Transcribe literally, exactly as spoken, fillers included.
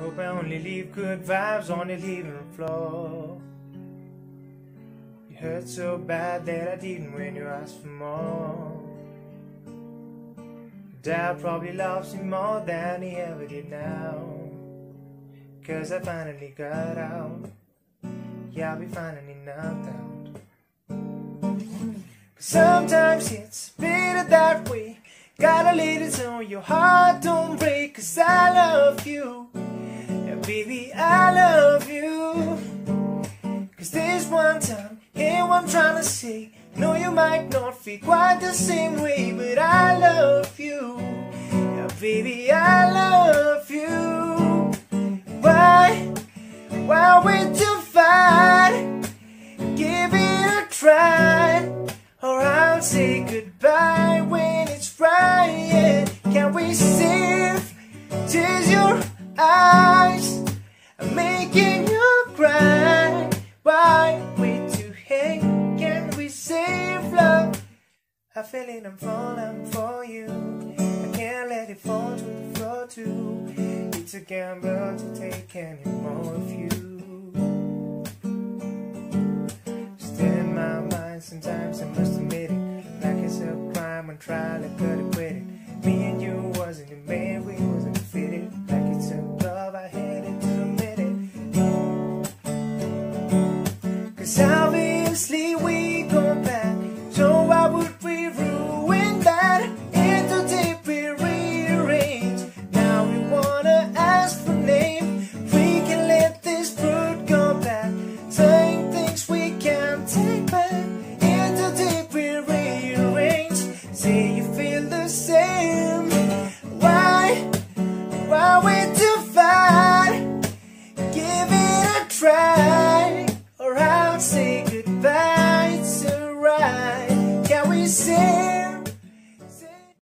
Hope I only leave good vibes on the living floor. You hurt so bad that I didn't when you asked for more. Dad probably loves me more than he ever did now, 'cause I finally got out. Yeah, we finally knocked out. But sometimes it's better that way. Gotta leave it so your heart don't break, 'cause I love you. Yeah, baby, I love you. 'Cause this one time, hear what I'm trying to say. No, you might not feel quite the same way, but I love you. Yeah, baby, I love you. Why? Why would you fight? Give it a try, or I'll say goodbye when it's right. Yeah. Can we save? Tears your eyes, I'm making you cry. Why wait to hate? Can we save love? I feel it, I'm falling for you. I can't let it fall to the floor too. It's a gamble to take anymore of you.